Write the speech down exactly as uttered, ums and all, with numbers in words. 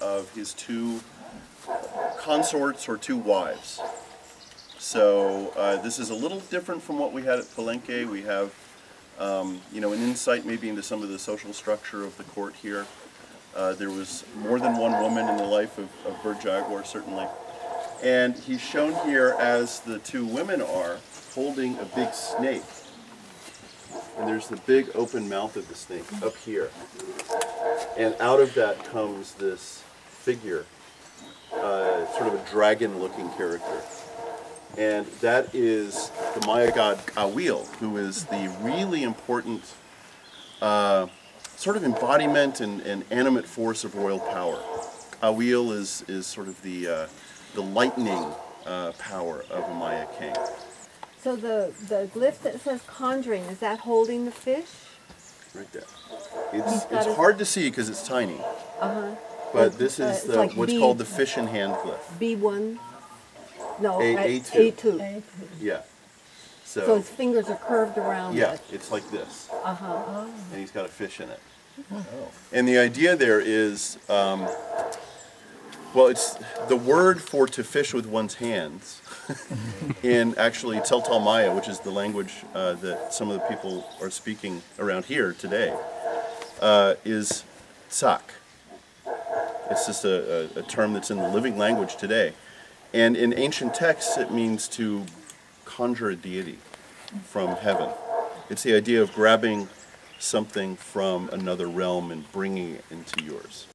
of his two consorts or two wives. So uh, this is a little different from what we had at Palenque. We have um, you know, an insight maybe into some of the social structure of the court here. Uh, there was more than one woman in the life of, of Bird Jaguar, certainly. And he's shown here as the two women are holding a big snake. And there's the big open mouth of the snake up here. And out of that comes this figure, uh, sort of a dragon-looking character. And that is the Maya god K'awiil, who is the really important uh, sort of embodiment and, and animate force of royal power. K'awiil is, is sort of the, uh, the lightning uh, power of a Maya king. So the, the glyph that says conjuring, is that holding the fish? Right there. It's, it's hard to see because it's tiny. Uh-huh. But this is uh, the, like what's B, called the fish in hand glyph. B one? No, A, A two. A two. Yeah. So, so his fingers are curved around. Yeah, it. it's like this. Uh-huh. Oh. And he's got a fish in it. Oh. And the idea there is, um, well, it's the word for to fish with one's hands in actually Tzeltal Maya, which is the language uh, that some of the people are speaking around here today, uh, is tzak. It's just a, a, a term that's in the living language today. And in ancient texts, it means to conjure a deity from heaven. It's the idea of grabbing something from another realm and bringing it into yours.